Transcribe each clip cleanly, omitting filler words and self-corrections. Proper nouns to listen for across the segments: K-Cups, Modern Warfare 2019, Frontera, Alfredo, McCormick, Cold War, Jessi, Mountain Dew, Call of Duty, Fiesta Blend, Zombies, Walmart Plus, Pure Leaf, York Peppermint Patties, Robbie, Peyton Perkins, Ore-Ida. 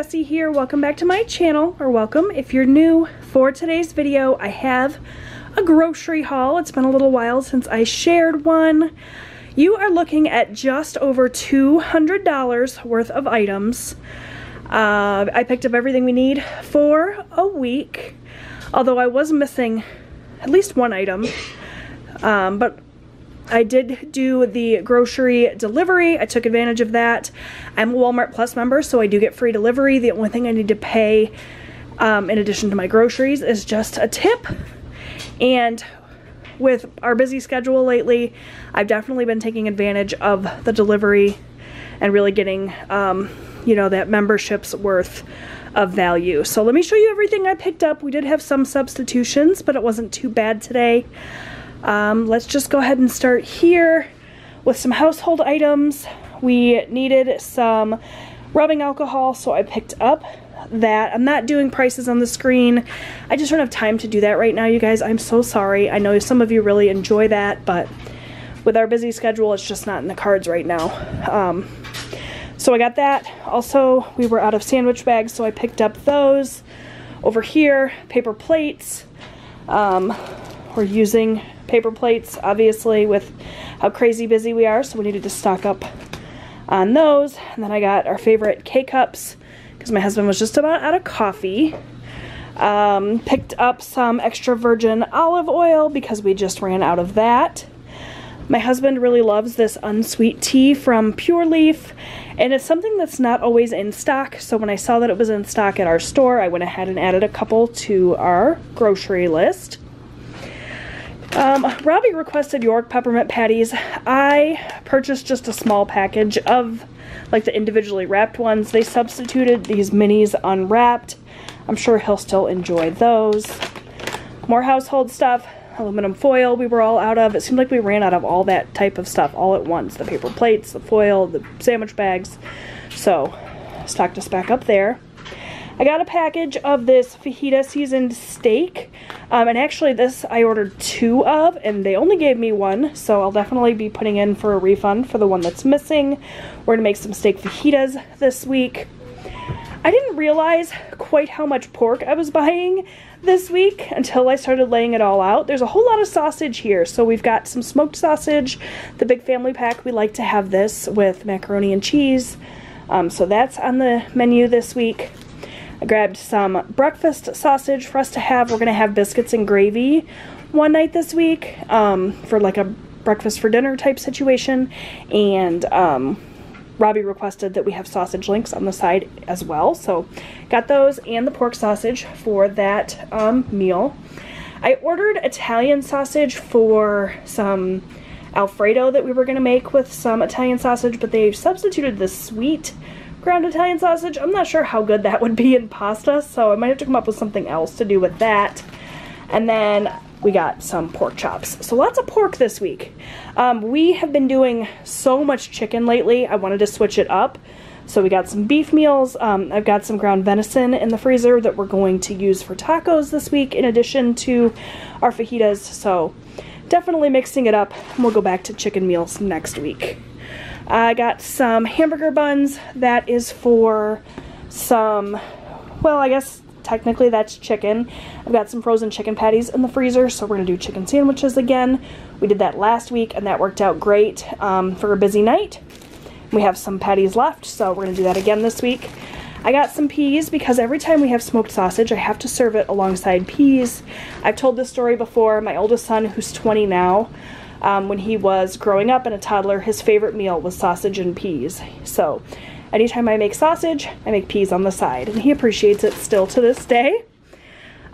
Jessie here. Welcome back to my channel, or welcome if you're new. For today's video, I have a grocery haul. It's been a little while since I shared one. You are looking at just over $200 worth of items. I picked up everything we need for a week, although I was missing at least one item, but I did do the grocery delivery. I took advantage of that. I'm a Walmart Plus member, so I do get free delivery. The only thing I need to pay in addition to my groceries is just a tip. And with our busy schedule lately, I've definitely been taking advantage of the delivery and really getting, you know, that membership's worth of value. So let me show you everything I picked up. We did have some substitutions, but it wasn't too bad today. Let's just go ahead and start here with some household items. We needed some rubbing alcohol, so I picked up that. I'm not doing prices on the screen. I just don't have time to do that right now, you guys. I'm so sorry. I know some of you really enjoy that, but with our busy schedule, it's just not in the cards right now. So I got that. Also, we were out of sandwich bags, so I picked up those. Over here, paper plates. We're using paper plates, obviously, with how crazy busy we are, so we needed to stock up on those. And then I got our favorite K-Cups, because my husband was just about out of coffee. Picked up some extra virgin olive oil, because we just ran out of that. My husband really loves this unsweet tea from Pure Leaf, and it's something that's not always in stock, so when I saw that it was in stock at our store, I went ahead and added a couple to our grocery list. Robbie requested York Peppermint Patties. I purchased just a small package of, like, the individually wrapped ones. They substituted these minis unwrapped. I'm sure he'll still enjoy those. More household stuff. Aluminum foil we were all out of. It seemed like we ran out of all that type of stuff all at once. The paper plates, the foil, the sandwich bags. So, stocked us back up there. I got a package of this fajita seasoned steak, and actually this I ordered two of, and they only gave me one, so I'll definitely be putting in for a refund for the one that's missing. We're gonna make some steak fajitas this week. I didn't realize quite how much pork I was buying this week until I started laying it all out. There's a whole lot of sausage here, so we've got some smoked sausage, the big family pack. We like to have this with macaroni and cheese, so that's on the menu this week. I grabbed some breakfast sausage for us to have. We're going to have biscuits and gravy one night this week for like a breakfast for dinner type situation. And Robbie requested that we have sausage links on the side as well. So got those and the pork sausage for that meal. I ordered Italian sausage for some Alfredo that we were going to make with some Italian sausage, but they substituted the sweet ground Italian sausage. I'm not sure how good that would be in pasta, so I might have to come up with something else to do with that. And then we got some pork chops. So lots of pork this week. We have been doing so much chicken lately. I wanted to switch it up. So we got some beef meals. I've got some ground venison in the freezer that we're going to use for tacos this week in addition to our fajitas. So definitely mixing it up. And we'll go back to chicken meals next week. I got some hamburger buns. That is for some, well, I guess technically that's chicken. I've got some frozen chicken patties in the freezer, so we're going to do chicken sandwiches again. We did that last week, and that worked out great for a busy night. We have some patties left, so we're going to do that again this week. I got some peas because every time we have smoked sausage, I have to serve it alongside peas. I've told this story before. My oldest son, who's 20 now, when he was growing up and a toddler, his favorite meal was sausage and peas. So anytime I make sausage, I make peas on the side, and he appreciates it still to this day.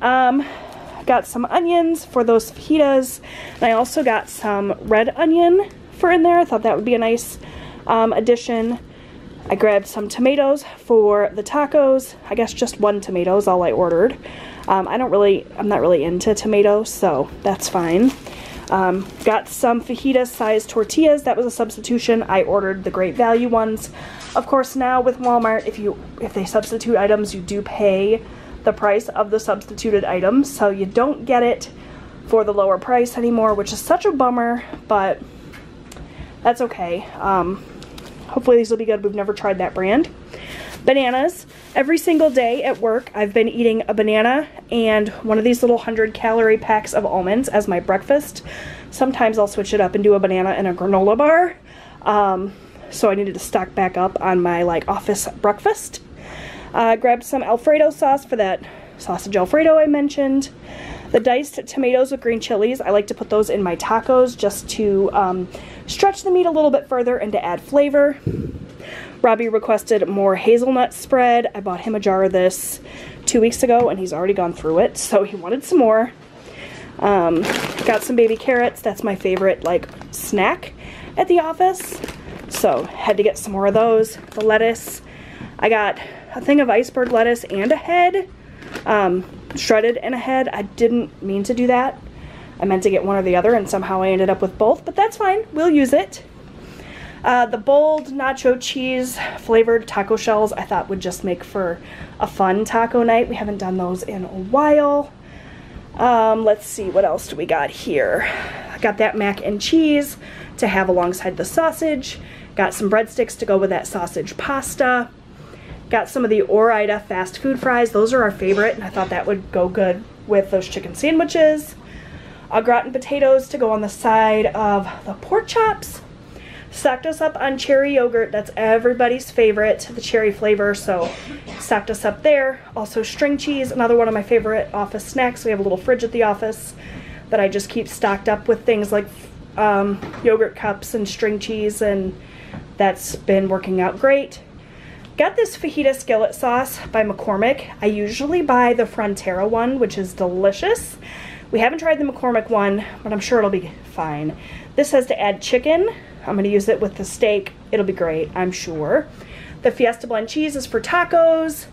Got some onions for those fajitas, and I also got some red onion for in there. I thought that would be a nice addition. I grabbed some tomatoes for the tacos. I guess just one tomato is all I ordered. I'm not really into tomatoes, so that's fine. Got some fajita-sized tortillas. That was a substitution. I ordered the great value ones. Of course, now with Walmart, if they substitute items, you do pay the price of the substituted items, so you don't get it for the lower price anymore, which is such a bummer, but that's okay. Hopefully these will be good. We've never tried that brand. Bananas. Every single day at work, I've been eating a banana and one of these little 100-calorie packs of almonds as my breakfast. Sometimes I'll switch it up and do a banana and a granola bar. So I needed to stock back up on my office breakfast. Grabbed some Alfredo sauce for that sausage Alfredo I mentioned. The diced tomatoes with green chilies, I like to put those in my tacos just to stretch the meat a little bit further and to add flavor. Robbie requested more hazelnut spread. I bought him a jar of this 2 weeks ago and he's already gone through it, so he wanted some more. Got some baby carrots. That's my favorite snack at the office, so had to get some more of those. The lettuce, I got a thing of iceberg lettuce and a head, shredded and a head. I didn't mean to do that. I meant to get one or the other and somehow I ended up with both, but that's fine. We'll use it. The bold nacho cheese flavored taco shells I thought would just make for a fun taco night. We haven't done those in a while. Let's see, what else do we got here? I got that mac and cheese to have alongside the sausage. Got some breadsticks to go with that sausage pasta. Got some of the Ore-Ida fast food fries. Those are our favorite, and I thought that would go good with those chicken sandwiches. Gratin potatoes to go on the side of the pork chops. Stocked us up on cherry yogurt. That's everybody's favorite, the cherry flavor, so stocked us up there. Also string cheese, another one of my favorite office snacks. We have a little fridge at the office that I just keep stocked up with things like yogurt cups and string cheese, and that's been working out great. Got this fajita skillet sauce by McCormick. I usually buy the Frontera one, which is delicious. We haven't tried the McCormick one, but I'm sure it'll be fine. This has to add chicken. I'm going to use it with the steak. It'll be great, I'm sure. The Fiesta Blend cheese is for tacos.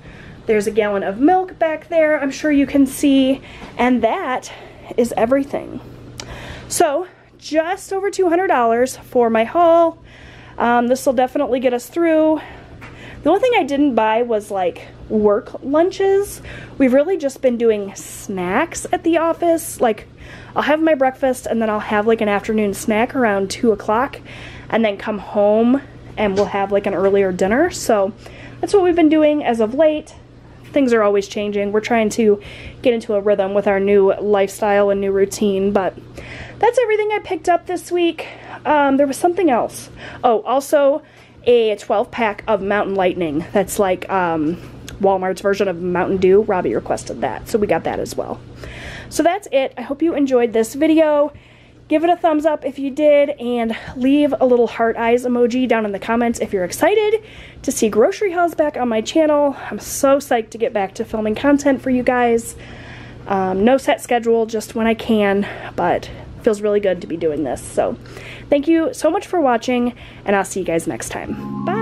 There's a gallon of milk back there, I'm sure you can see. And that is everything. So, just over $200 for my haul. This will definitely get us through. The only thing I didn't buy was work lunches. We've really just been doing snacks at the office. I'll have my breakfast and then I'll have an afternoon snack around 2 o'clock and then come home and we'll have an earlier dinner. So that's what we've been doing as of late. Things are always changing. We're trying to get into a rhythm with our new lifestyle and new routine, but that's everything I picked up this week. There was something else. Oh, also a 12-pack of Mountain Lightning. That's Walmart's version of Mountain Dew. Robbie requested that, so we got that as well. So that's it. I hope you enjoyed this video. Give it a thumbs up if you did, and leave a little heart eyes emoji down in the comments if you're excited to see grocery hauls back on my channel. I'm so psyched to get back to filming content for you guys. No set schedule, just when I can, but it feels really good to be doing this. So thank you so much for watching, and I'll see you guys next time. Bye!